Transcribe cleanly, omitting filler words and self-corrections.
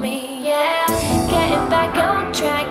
me, yeah. Getting back on track.